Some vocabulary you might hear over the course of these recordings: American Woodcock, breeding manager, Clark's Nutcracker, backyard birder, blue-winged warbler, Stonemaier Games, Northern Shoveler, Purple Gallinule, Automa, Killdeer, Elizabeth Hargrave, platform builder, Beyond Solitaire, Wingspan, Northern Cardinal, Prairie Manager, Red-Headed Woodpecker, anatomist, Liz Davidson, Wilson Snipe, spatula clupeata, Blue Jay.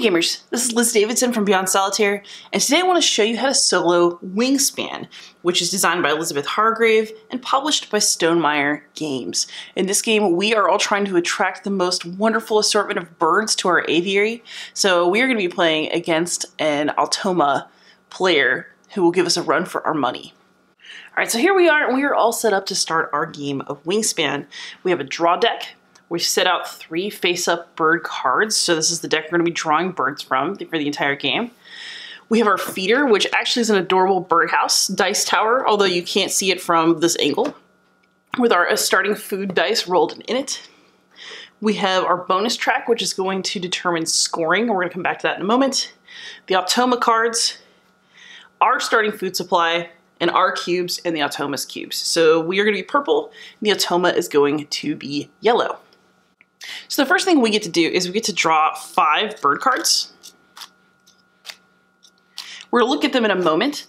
Hey gamers, this is Liz Davidson from Beyond Solitaire, and today I want to show you how to solo Wingspan, which is designed by Elizabeth Hargrave and published by Stonemaier Games. In this game, we are all trying to attract the most wonderful assortment of birds to our aviary, so we are going to be playing against an Automa player who will give us a run for our money. Alright, so here we are, and we are all set up to start our game of Wingspan. We have a draw deck. We've set out three face-up bird cards, so this is the deck we're going to be drawing birds from for the entire game. We have our feeder, which actually is an adorable birdhouse dice tower, although you can't see it from this angle, with our starting food dice rolled in it. We have our bonus track, which is going to determine scoring, and we're going to come back to that in a moment. The Automa cards, our starting food supply, and our cubes, and the Automa's cubes. So we are going to be purple, and the Automa is going to be yellow. So the first thing we get to do is we get to draw five bird cards. We're going to look at them in a moment,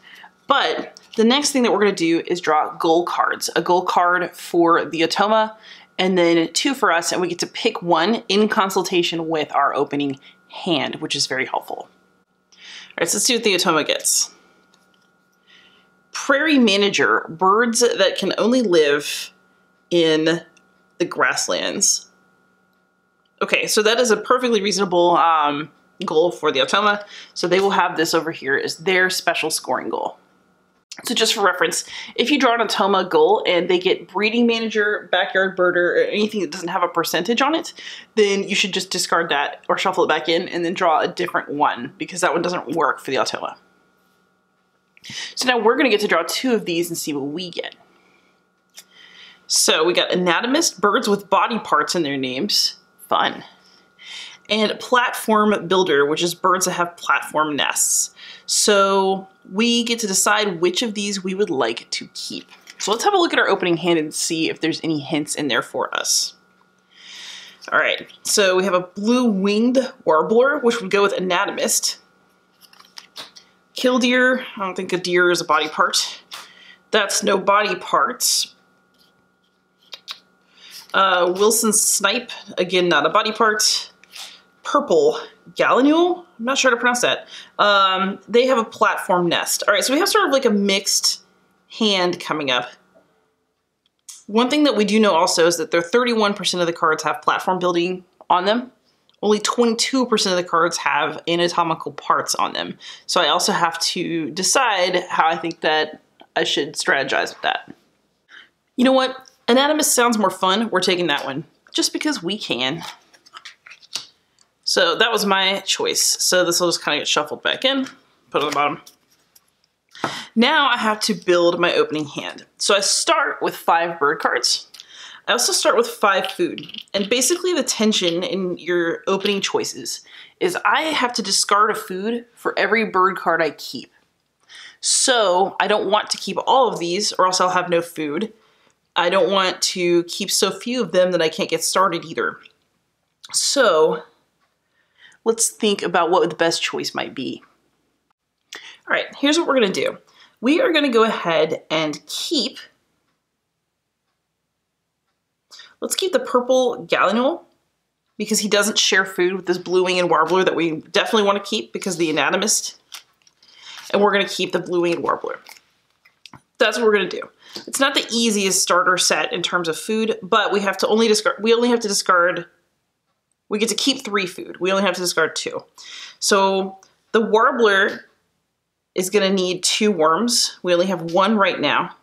but the next thing that we're going to do is draw goal cards. A goal card for the Automa and then two for us, and we get to pick one in consultation with our opening hand, which is very helpful. All right, so let's see what the Automa gets. Prairie Manager, birds that can only live in the grasslands. Okay, so that is a perfectly reasonable goal for the Automa. So they will have this over here as their special scoring goal. So just for reference, if you draw an Automa goal and they get breeding manager, backyard birder, or anything that doesn't have a percentage on it, then you should just discard that or shuffle it back in and then draw a different one because that one doesn't work for the Automa. So now we're going to get to draw two of these and see what we get. So we got anatomist, birds with body parts in their names. Fun. And platform builder, which is birds that have platform nests. So we get to decide which of these we would like to keep. So let's have a look at our opening hand and see if there's any hints in there for us. All right, so we have a blue-winged warbler, which would go with anatomist. Killdeer, I don't think a deer is a body part. That's no body parts. Wilson Snipe, again, not a body part. Purple Gallinule, I'm not sure how to pronounce that. They have a platform nest. All right, so we have sort of like a mixed hand coming up. One thing that we do know also is that there are 31% of the cards have platform building on them. Only 22% of the cards have anatomical parts on them. So I also have to decide how I think that I should strategize with that. You know what? Anatomist sounds more fun. We're taking that one just because we can. So that was my choice. So this will just kind of get shuffled back in, put it on the bottom. Now I have to build my opening hand. So I start with five bird cards. I also start with five food. And basically the tension in your opening choices is I have to discard a food for every bird card I keep. So I don't want to keep all of these or else I'll have no food. I don't want to keep so few of them that I can't get started either. So let's think about what the best choice might be. All right, here's what we're going to do. We are going to go ahead and keep, let's keep the purple Gallinule because he doesn't share food with this blue-winged warbler that we definitely want to keep because the anatomist, and we're going to keep the blue-winged warbler. That's what we're going to do. It's not the easiest starter set in terms of food, but we have to only discard, we get to keep three food. We only have to discard two. So the warbler is going to need two worms. We only have one right now.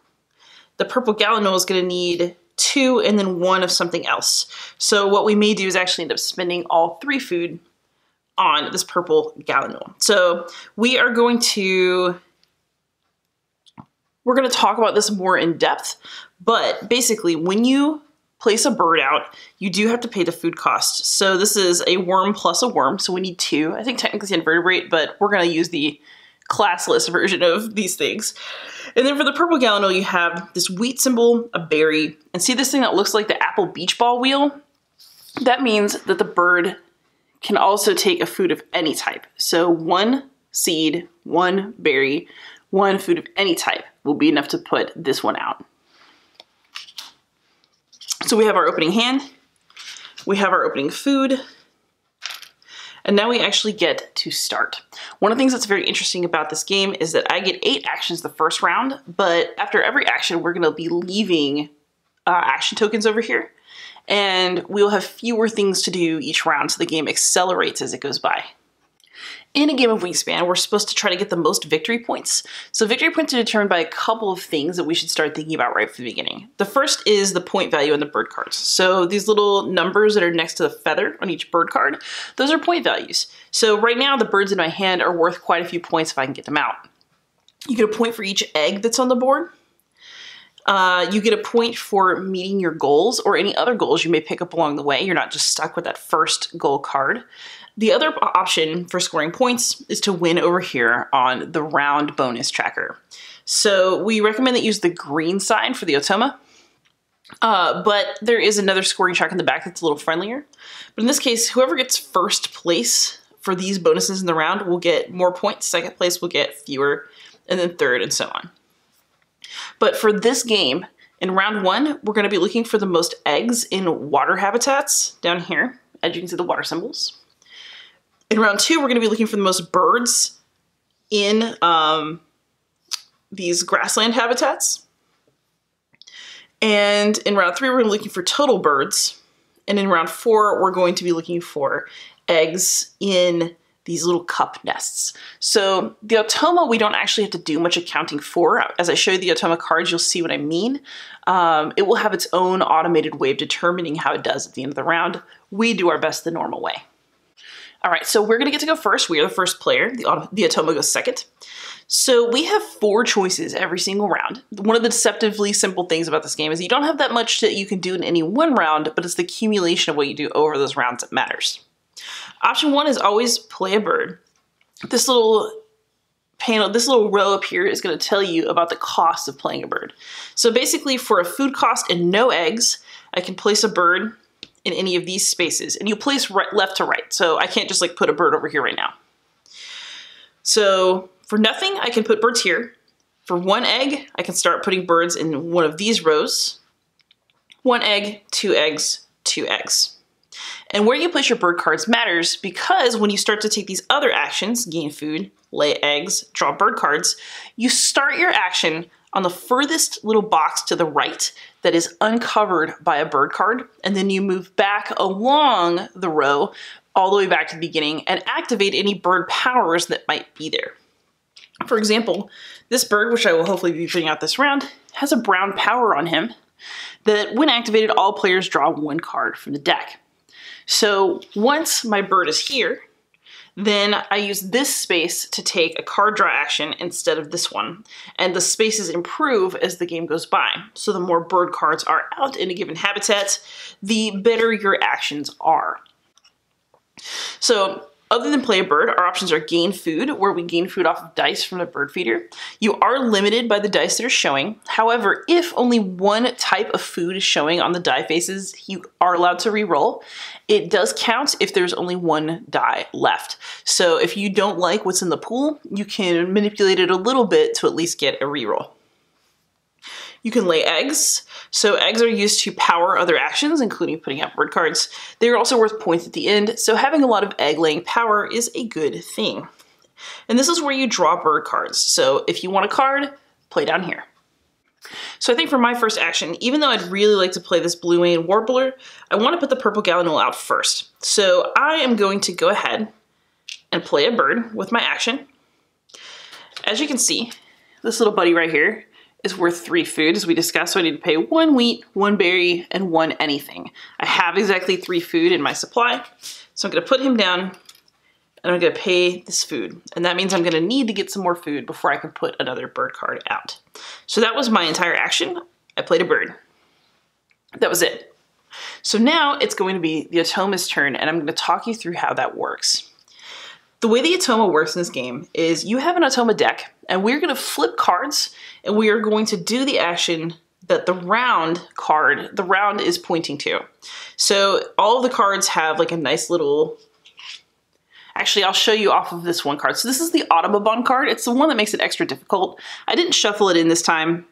The purple Gallinule is going to need two and then one of something else. So what we may do is actually end up spending all three food on this purple Gallinule. So we are going to, we're going to talk about this more in depth, but basically when you place a bird out, you do have to pay the food cost. So this is a worm plus a worm, so we need two. I think technically it's invertebrate, but we're going to use the classless version of these things. And then for the purple Gallinule, you have this wheat symbol, a berry, and see this thing that looks like the apple beach ball wheel? That means that the bird can also take a food of any type. So one seed, one berry, one food of any type will be enough to put this one out. So we have our opening hand, we have our opening food, And now we actually get to start. One of the things that's very interesting about this game is that I get 8 actions the first round, but after every action, we're gonna be leaving action tokens over here, and we'll have fewer things to do each round, so the game accelerates as it goes by. In a game of Wingspan, we're supposed to try to get the most victory points. So victory points are determined by a couple of things that we should start thinking about right from the beginning. The first is the point value on the bird cards. So these little numbers that are next to the feather on each bird card, those are point values. So right now the birds in my hand are worth quite a few points if I can get them out. You get a point for each egg that's on the board. You get a point for meeting your goals or any other goals you may pick up along the way. You're not just stuck with that first goal card. The other option for scoring points is to win over here on the round bonus tracker. So we recommend that you use the green sign for the Automa, but there is another scoring track in the back that's a little friendlier. But in this case, whoever gets first place for these bonuses in the round will get more points, second place will get fewer, and then third and so on. But for this game, in round one, we're going to be looking for the most eggs in water habitats down here, as you can see the water symbols. In round two, we're going to be looking for the most birds in these grassland habitats. And in round three, we're looking for total birds. And in round four, we're going to be looking for eggs in these little cup nests. So the Automa, we don't actually have to do much accounting for. As I show you the Automa cards, you'll see what I mean. It will have its own automated way of determining how it does at the end of the round. We do our best the normal way. All right, so we're gonna get to go first. We are the first player. The Automa goes second. So we have 4 choices every single round. One of the deceptively simple things about this game is you don't have that much that you can do in any one round, but it's the accumulation of what you do over those rounds that matters. Option one is always play a bird. This little panel, this little row up here is gonna tell you about the cost of playing a bird. So basically for a food cost and no eggs, I can place a bird in any of these spaces, and you place right, left to right. So I can't just like put a bird over here right now. So for nothing, I can put birds here. For 1 egg, I can start putting birds in one of these rows. 1 egg, 2 eggs, 2 eggs. And where you place your bird cards matters, because when you start to take these other actions, gain food, lay eggs, draw bird cards, you start your action on the furthest little box to the right that is uncovered by a bird card, and then you move back along the row all the way back to the beginning and activate any bird powers that might be there. For example, this bird, which I will hopefully be putting out this round, has a brown power on him that when activated, all players draw 1 card from the deck. So once my bird is here, then I use this space to take a card draw action instead of this one. And the spaces improve as the game goes by. So the more bird cards are out in a given habitat, the better your actions are. So other than play a bird, our options are gain food, where we gain food off of dice from the bird feeder. You are limited by the dice that are showing. However, if only one type of food is showing on the die faces, you are allowed to re-roll. It does count if there's only one die left. So if you don't like what's in the pool, you can manipulate it a little bit to at least get a re-roll. You can lay eggs. So eggs are used to power other actions, including putting out bird cards. They're also worth points at the end, so having a lot of egg laying power is a good thing. And this is where you draw bird cards. So if you want a card, play down here. So I think for my first action, even though I'd really like to play this blue-winged warbler, I want to put the purple gallinule out first. So I am going to go ahead and play a bird with my action. As you can see, this little buddy right here is worth 3 food, as we discussed, so I need to pay 1 wheat, 1 berry, and 1 anything. I have exactly 3 food in my supply, so I'm gonna put him down, and I'm gonna pay this food. And that means I'm gonna need to get some more food before I can put another bird card out. So that was my entire action. I played a bird. That was it. So now it's going to be the Automa's turn, and I'm gonna talk you through how that works. The way the Automa works in this game is you have an Automa deck, and we're going to flip cards, and we are going to do the action that the round card, the round is pointing to. So all of the cards have like a nice little, actually I'll show you off of this one card. So this is the Automa card. It's the one that makes it extra difficult. I didn't shuffle it in this time.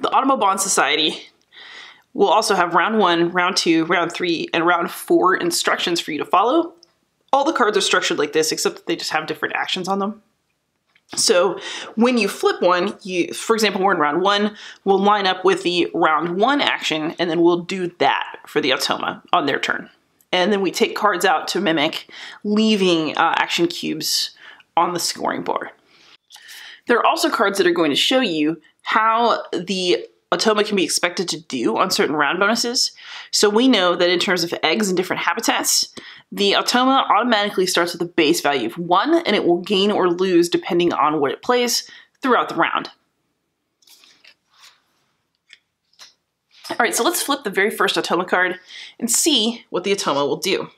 The Automa Society will also have round 1, round 2, round 3, and round 4 instructions for you to follow. all the cards are structured like this, except that they just have different actions on them. So when you flip one, for example, we're in round one, we'll line up with the round one action, and then we'll do that for the Automa on their turn. And then we take cards out to mimic, leaving action cubes on the scoring board. There are also cards that are going to show you how the Automa can be expected to do on certain round bonuses. So we know that in terms of eggs and different habitats, the Automa automatically starts with a base value of 1, and it will gain or lose depending on what it plays throughout the round. All right, so let's flip the very first Automa card and see what the Automa will do.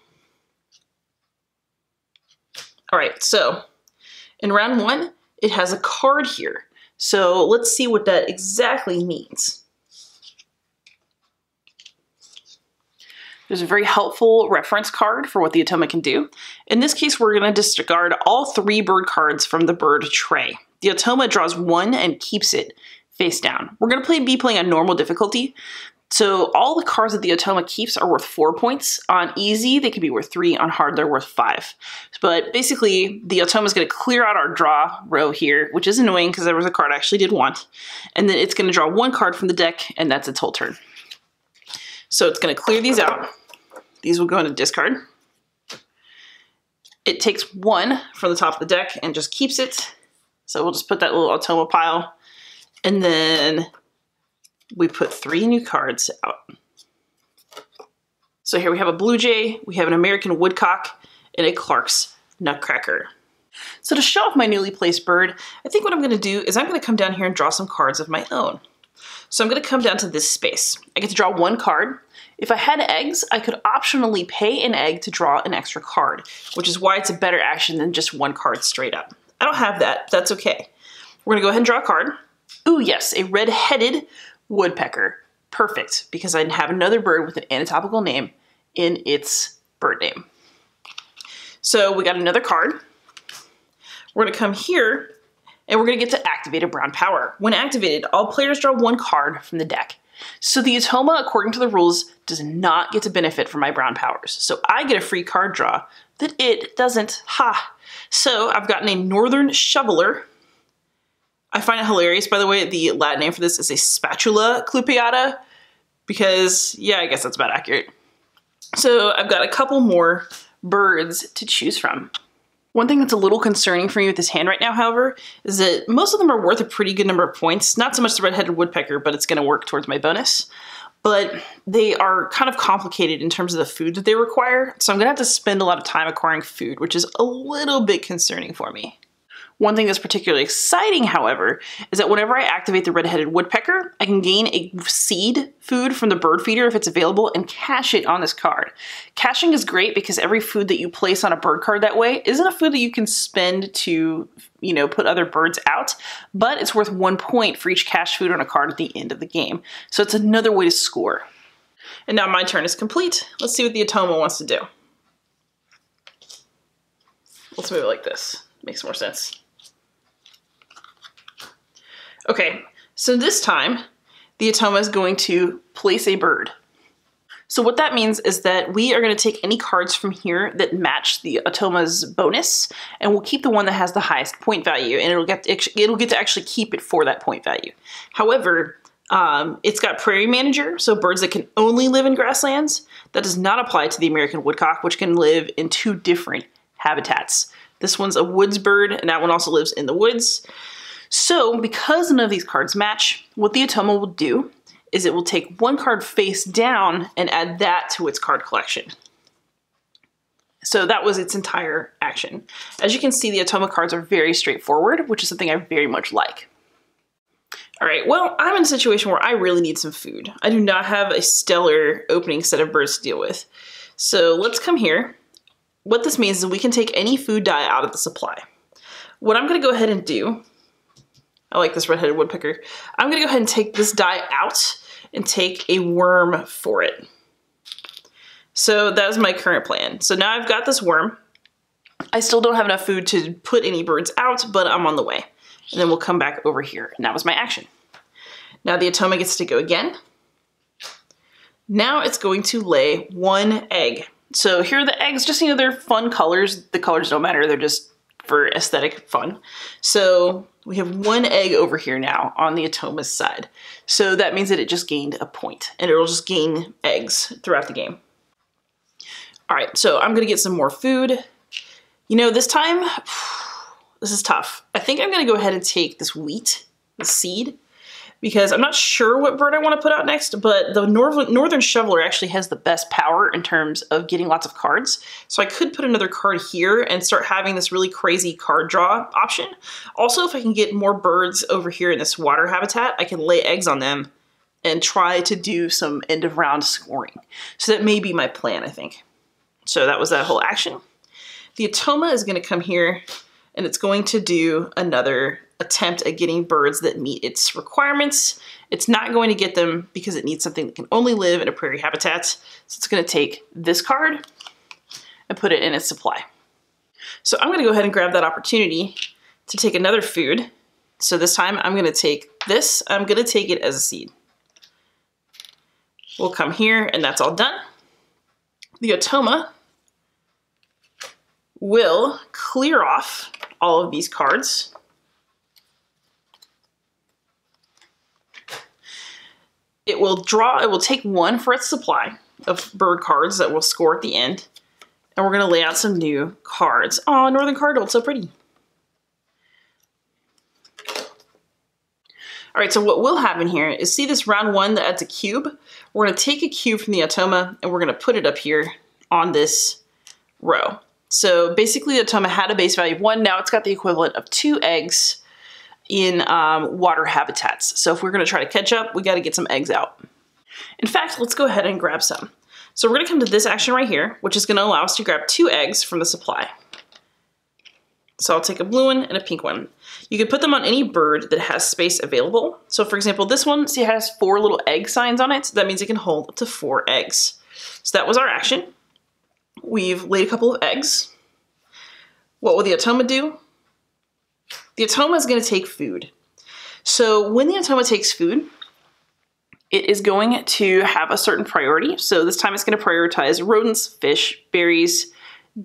All right, so in round one, it has a card here. So let's see what that exactly means. There's a very helpful reference card for what the Automa can do. In this case, we're going to discard all 3 bird cards from the bird tray. The Automa draws 1 and keeps it face down. We're going to be playing on normal difficulty. So all the cards that the Automa keeps are worth 4 points. On easy, they could be worth 3. On hard, they're worth 5. But basically, the Automa is going to clear out our draw row here, which is annoying because there was a card I actually did want. And then it's going to draw 1 card from the deck, and that's its whole turn. So it's going to clear these out. These will go into discard. It takes 1 from the top of the deck and just keeps it. So we'll just put that little Automa pile. And then we put 3 new cards out. So here we have a Blue Jay, we have an American Woodcock, and a Clark's Nutcracker. So to show off my newly placed bird, I think what I'm going to do is I'm going to come down here and draw some cards of my own. So I'm going to come down to this space. I get to draw 1 card. If I had eggs, I could optionally pay an egg to draw an extra card, which is why it's a better action than just 1 card straight up. I don't have that, but that's okay. We're going to go ahead and draw a card. Ooh, yes, a Red-Headed Woodpecker. Perfect, because I have another bird with an anatomical name in its bird name. So we got another card. We're gonna come here and we're gonna get to activate a brown power. When activated, all players draw 1 card from the deck. So the Automa, according to the rules, does not get to benefit from my brown powers. So I get a free card draw that it doesn't, ha. So I've gotten a Northern Shoveler. I find it hilarious, by the way, the Latin name for this is a spatula clupeata, because, yeah, I guess that's about accurate. So I've got a couple more birds to choose from. One thing that's a little concerning for me with this hand right now, however, is that most of them are worth a pretty good number of points. Not so much the Red-Headed Woodpecker, but it's going to work towards my bonus. But they are kind of complicated in terms of the food that they require, so I'm going to have to spend a lot of time acquiring food, which is a little bit concerning for me. One thing that's particularly exciting, however, is that whenever I activate the Red-Headed Woodpecker, I can gain a seed food from the bird feeder if it's available and cache it on this card. Caching is great because every food that you place on a bird card that way isn't a food that you can spend to, you know, put other birds out, but it's worth 1 point for each cached food on a card at the end of the game. So it's another way to score. And now my turn is complete. Let's see what the Automa wants to do. Let's move it like this. Makes more sense. Okay, so this time, the Automa is going to place a bird. So what that means is that we are going to take any cards from here that match the Automa's bonus, and we'll keep the one that has the highest point value, and it'll get to actually keep it for that point value. However, it's got Prairie Manager, so birds that can only live in grasslands. That does not apply to the American Woodcock, which can live in 2 different habitats. This one's a woods bird, and that one also lives in the woods. So because none of these cards match, what the Automa will do is it will take 1 card face down and add that to its card collection. So that was its entire action. As you can see, the Automa cards are very straightforward, which is something I very much like. All right, well, I'm in a situation where I really need some food. I do not have a stellar opening set of birds to deal with. So let's come here. What this means is we can take any food die out of the supply. What I'm gonna go ahead and do, I like this Red-Headed Woodpecker. I'm gonna go ahead and take this die out and take a worm for it. So that is my current plan. So now I've got this worm. I still don't have enough food to put any birds out, but I'm on the way. And then we'll come back over here. And that was my action. Now the Automa gets to go again. Now it's going to lay 1 egg. So here are the eggs, just, you know, they're fun colors. The colors don't matter, they're just for aesthetic fun. So we have one egg over here now on the Automa's side. So that means that it just gained a point, and it'll just gain eggs throughout the game. All right, so I'm gonna get some more food. You know, this time, this is tough. I think I'm gonna go ahead and take this wheat, the seed, because I'm not sure what bird I want to put out next, but the Northern Shoveler actually has the best power in terms of getting lots of cards. So I could put another card here and start having this really crazy card draw option. Also, if I can get more birds over here in this water habitat, I can lay eggs on them and try to do some end of round scoring. So that may be my plan, I think. So that was that whole action. The Automa is going to come here, and it's going to do another attempt at getting birds that meet its requirements. It's not going to get them because it needs something that can only live in a prairie habitat. So it's going to take this card and put it in its supply. So I'm going to go ahead and grab that opportunity to take another food. So this time I'm going to take this. I'm going to take it as a seed. We'll come here, and that's all done. The Automa will clear off all of these cards. It will draw, it will take one for its supply of bird cards that will score at the end. And we're going to lay out some new cards. Oh, Northern Cardinal, it's so pretty. All right, so what will happen here is, see this round one that's a cube? We're going to take a cube from the Automa and we're going to put it up here on this row. So basically the Automa had a base value of 1. Now it's got the equivalent of 2 eggs in water habitats. So if we're going to try to catch up, we got to get some eggs out. In fact, let's go ahead and grab some. So we're going to come to this action right here, which is going to allow us to grab 2 eggs from the supply. So I'll take a blue one and a pink one. You can put them on any bird that has space available. So for example, this one, see, it has 4 little egg signs on it. So that means it can hold up to 4 eggs. So that was our action. We've laid a couple of eggs. What will the Automa do? The Automa is going to take food. So when the Automa takes food, it is going to have a certain priority. So this time it's going to prioritize rodents, fish, berries,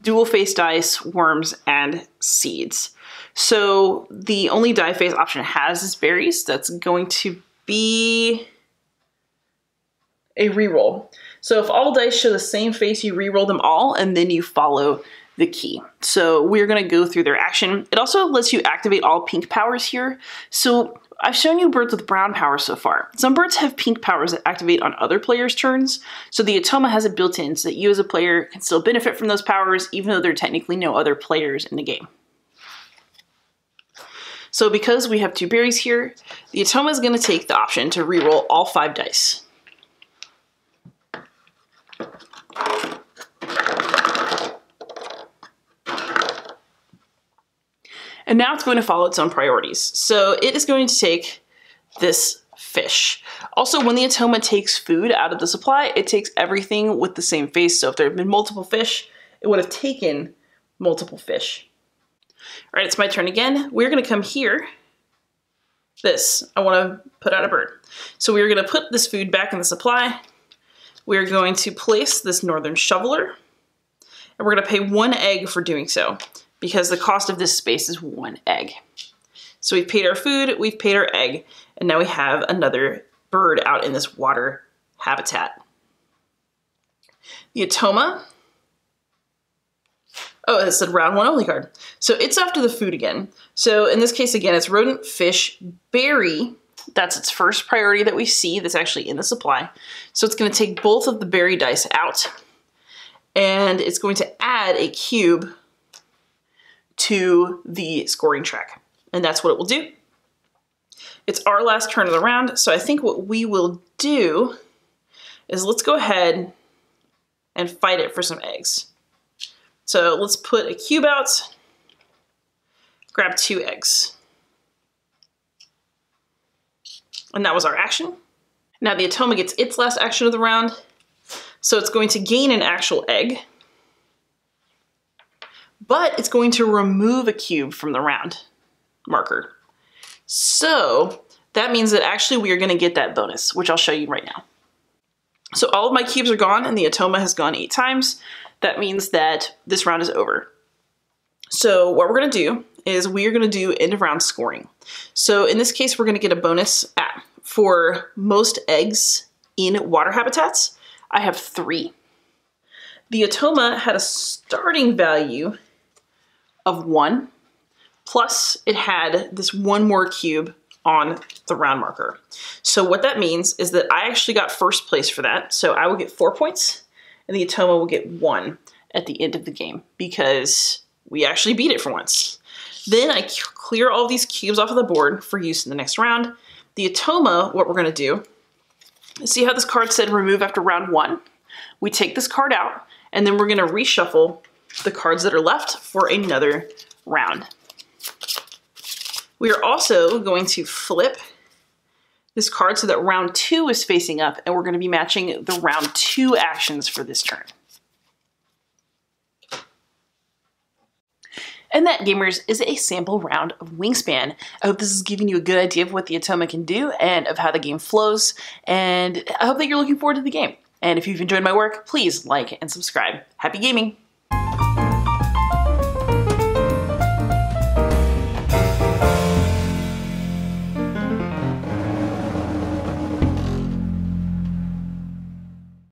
dual-faced dice, worms, and seeds. So the only die face option it has is berries. That's going to be a reroll. So if all dice show the same face, you reroll them all, and then you follow the key. So we're going to go through their action. It also lets you activate all pink powers here. So I've shown you birds with brown powers so far. Some birds have pink powers that activate on other players' turns. So the Automa has it built in so that you as a player can still benefit from those powers, even though there are technically no other players in the game. So because we have 2 berries here, the Automa is going to take the option to reroll all 5 dice. And now it's going to follow its own priorities. So it is going to take this fish. Also, when the Automa takes food out of the supply, it takes everything with the same face. So if there had been multiple fish, it would have taken multiple fish. All right, it's my turn again. We're going to come here. This, I want to put out a bird. So we're going to put this food back in the supply. We're going to place this Northern Shoveler. And we're going to pay 1 egg for doing so, because the cost of this space is 1 egg. So we've paid our food, we've paid our egg, and now we have another bird out in this water habitat. The Automa, oh, it said round 1 only card. So it's after the food again. So in this case, again, it's rodent, fish, berry. That's its first priority that we see that's actually in the supply. So it's gonna take both of the berry dice out, and it's going to add a cube to the scoring track. And that's what it will do. It's our last turn of the round. So I think what we will do is, let's go ahead and fight it for some eggs. So let's put a cube out, grab 2 eggs. And that was our action. Now the Automa gets its last action of the round. So it's going to gain an actual egg, but it's going to remove a cube from the round marker. So that means that actually we are going to get that bonus, which I'll show you right now. So all of my cubes are gone and the Automa has gone 8 times. That means that this round is over. So what we're going to do is we're going to do end of round scoring. So in this case, we're going to get a bonus for most eggs in water habitats. I have 3. The Automa had a starting value of 1, plus it had this 1 more cube on the round marker. So what that means is that I actually got first place for that. So I will get 4 points and the Automa will get 1 at the end of the game because we actually beat it for once. Then I clear all these cubes off of the board for use in the next round. The Automa, what we're gonna do, see how this card said remove after round 1? We take this card out and then we're gonna reshuffle the cards that are left for another round. We are also going to flip this card so that round 2 is facing up, and we're going to be matching the round 2 actions for this turn. And that, gamers, is a sample round of Wingspan. I hope this is giving you a good idea of what the Automa can do and of how the game flows, and I hope that you're looking forward to the game. And if you've enjoyed my work, please like and subscribe. Happy gaming!